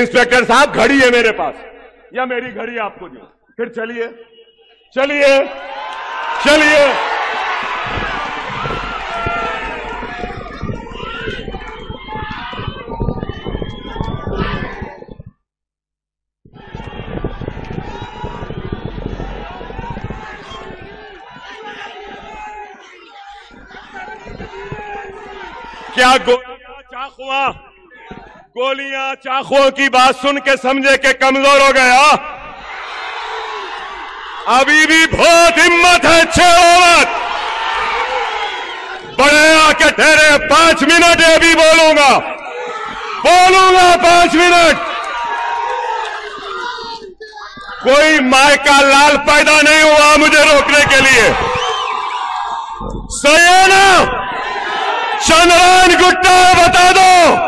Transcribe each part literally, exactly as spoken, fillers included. Inspector साहब घड़ी है मेरे पास, या मेरी घड़ी आपको दी, फिर चलिए चलिए चलिए। क्या गोलियां चाखुआ गोलियां चाखुओं की बात सुन के समझे के कमजोर हो गया? अभी भी बहुत हिम्मत है, छेवत बड़े आके ठहरे। पांच मिनट अभी बोलूंगा बोलूंगा पांच मिनट। कोई माय का लाल पैदा नहीं हुआ मुझे रोकने के लिए। सही है ना? चंद्रान गुट्टा बता दो,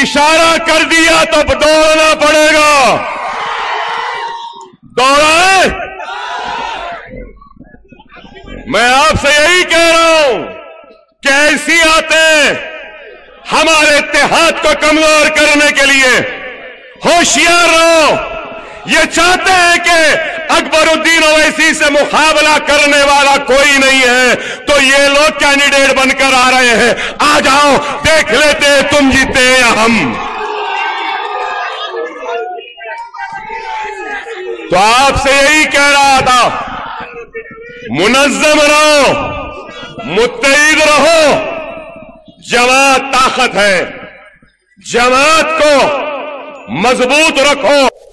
इशारा कर दिया तो दौड़ना पड़ेगा। दौड़ाए? मैं आपसे यही कह रहा हूं, कैसी आते हमारे इत्तेहाद को कमजोर करने के लिए। होशियार रहो। ये चाहते हैं कि अकबरुद्दीन ओवैसी से मुकाबला करने वाला कोई नहीं है, तो ये लोग कैंडिडेट बनकर आ रहे हैं। आ जाओ, देख लेते हैं तुम जीते या हम। तो आपसे यही कह रहा था, मुनज़्ज़म रहो, मुत्तहिद रहो। जमात ताकत है, जमात को मजबूत रखो।